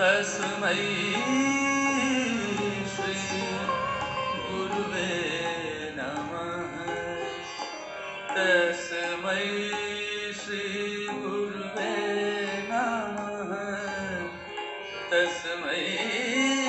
Tasmai Shri Gurave Namah. Tasmai Shri Gurave Namah. Tasmai